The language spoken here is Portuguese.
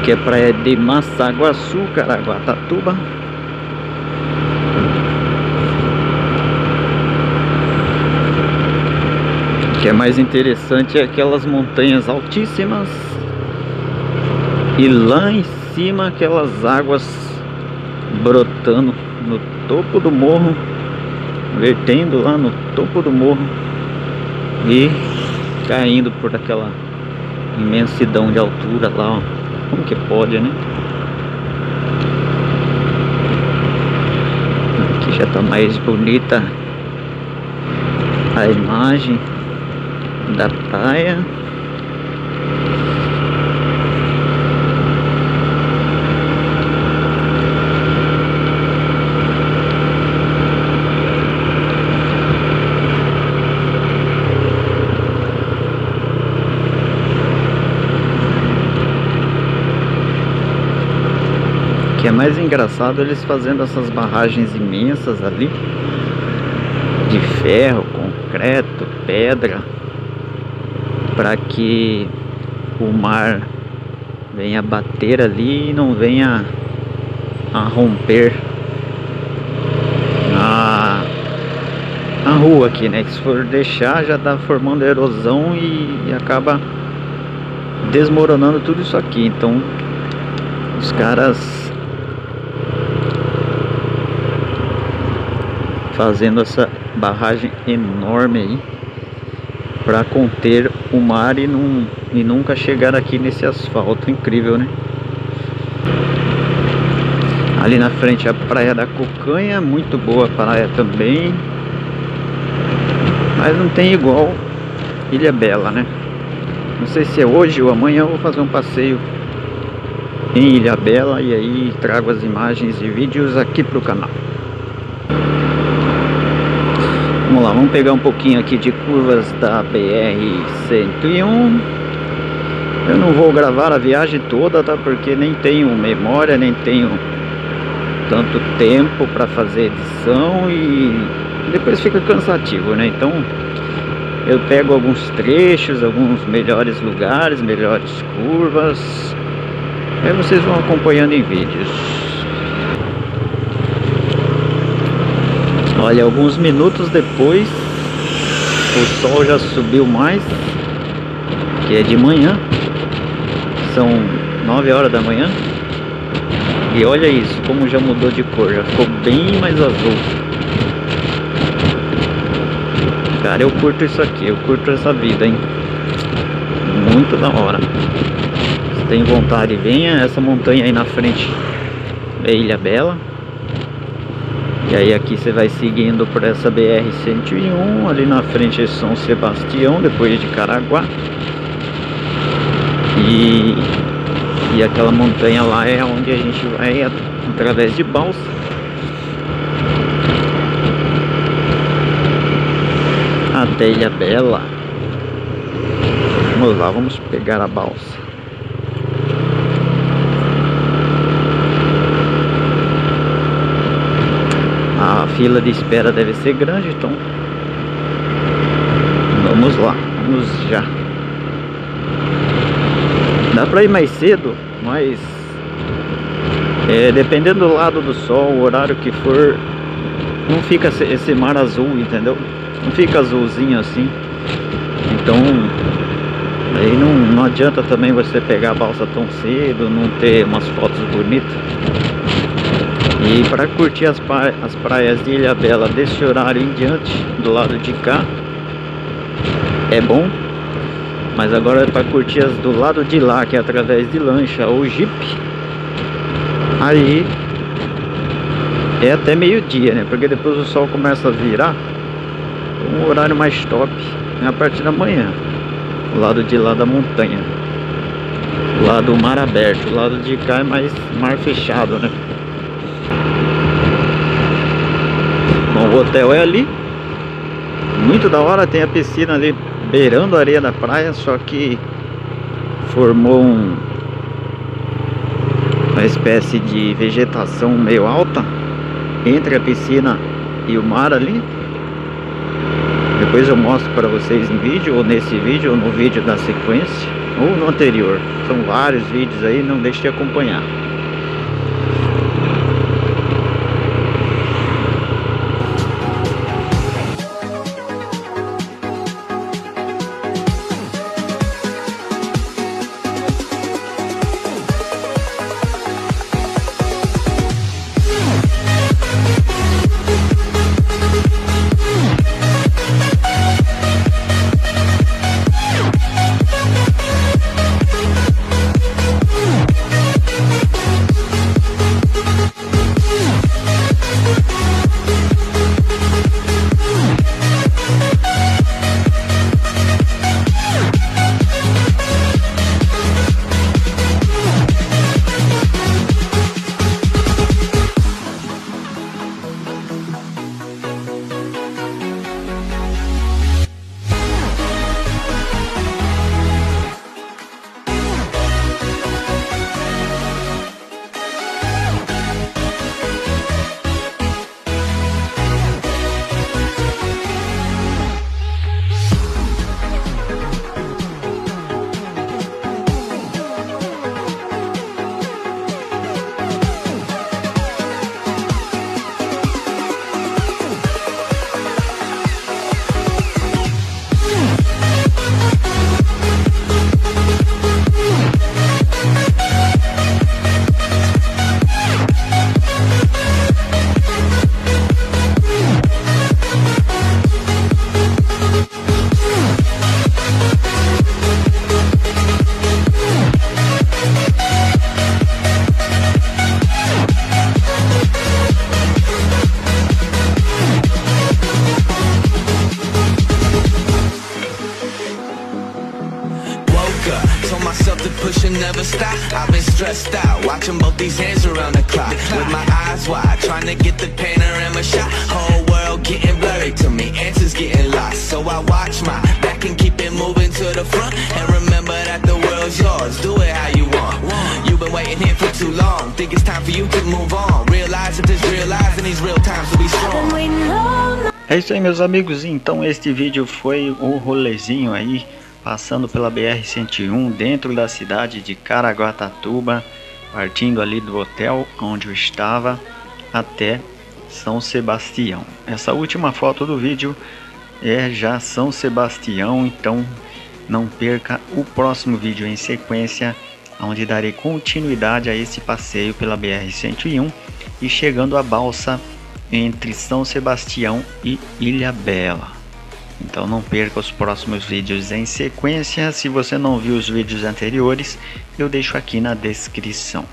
Aqui é praia de Massaguaçu, Caraguatatuba. O que é mais interessante é aquelas montanhas altíssimas e lá em cima aquelas águas brotando no topo do morro, vertendo lá no topo do morro e caindo por aquela imensidão de altura lá, ó. Como que pode, né? Aqui já tá mais bonita a imagem da praia. O que é mais engraçado, eles fazendo essas barragens imensas ali de ferro, concreto, pedra, para que o mar venha bater ali e não venha a romper a rua aqui, né? Que se for deixar já tá formando erosão e acaba desmoronando tudo isso aqui. Então os caras fazendo essa barragem enorme aí para conter o mar e nunca chegar aqui nesse asfalto. Incrível, né? Ali na frente a praia da Cocanha, muito boa praia também, mas não tem igual Ilhabela, né? Não sei se é hoje ou amanhã eu vou fazer um passeio em Ilhabela e aí trago as imagens e vídeos aqui pro canal. Vamos lá, vamos pegar um pouquinho aqui de curvas da BR-101. Eu não vou gravar a viagem toda, tá? Porque nem tenho memória, nem tenho tanto tempo para fazer edição e depois fica cansativo, né? Então eu pego alguns trechos, alguns melhores lugares, melhores curvas. Aí vocês vão acompanhando em vídeos. Olha, alguns minutos depois, o sol já subiu mais, que é de manhã, são 9 horas da manhã, e olha isso, como já mudou de cor, já ficou bem mais azul. Cara, eu curto isso aqui, eu curto essa vida, hein? Muito da hora. Se tem vontade, venha. Essa montanha aí na frente é Ilhabela. E aí aqui você vai seguindo por essa BR-101, ali na frente é São Sebastião, depois de Caraguá. E aquela montanha lá é onde a gente vai através de balsa. Até Ilhabela. Vamos lá, vamos pegar a balsa. A fila de espera deve ser grande, então vamos lá, vamos já. Dá pra ir mais cedo, mas dependendo do lado do sol, o horário que for, não fica esse mar azul, entendeu? Não fica azulzinho assim. Então aí não adianta também você pegar a balsa tão cedo, não ter umas fotos bonitas. E para curtir as praias de Ilhabela desse horário em diante, do lado de cá, é bom. Mas agora para curtir as do lado de lá, que é através de lancha ou jipe, aí é até meio-dia, né? Porque depois o sol começa a virar, um horário mais top é a partir da manhã. O lado de lá da montanha, o lado do mar aberto, o lado de cá é mais mar fechado, né? O hotel é ali, muito da hora, tem a piscina ali beirando a areia da praia, só que formou uma espécie de vegetação meio alta entre a piscina e o mar ali. Depois eu mostro para vocês em vídeo, ou nesse vídeo, ou no vídeo da sequência, ou no anterior. São vários vídeos aí, não deixe de acompanhar. Never stop, I've been stressed out, watching both these hands around the clock, with my eyes wide, trying to get the panorama shot, whole world getting blurry to me, answers getting lost, so I watch my back and keep it moving to the front, and remember that the world's yours, do it how you want, you've been waiting here for too long, think it's time for you to move on, realize that there's real lives in these real times, to be strong. É isso aí, meus amigos, então este vídeo foi o rolezinho aí, passando pela BR-101 dentro da cidade de Caraguatatuba, partindo ali do hotel onde eu estava até São Sebastião. Essa última foto do vídeo é já São Sebastião, então não perca o próximo vídeo em sequência, onde darei continuidade a esse passeio pela BR-101 e chegando à balsa entre São Sebastião e Ilhabela. Então não perca os próximos vídeos em sequência. Se você não viu os vídeos anteriores, eu deixo aqui na descrição.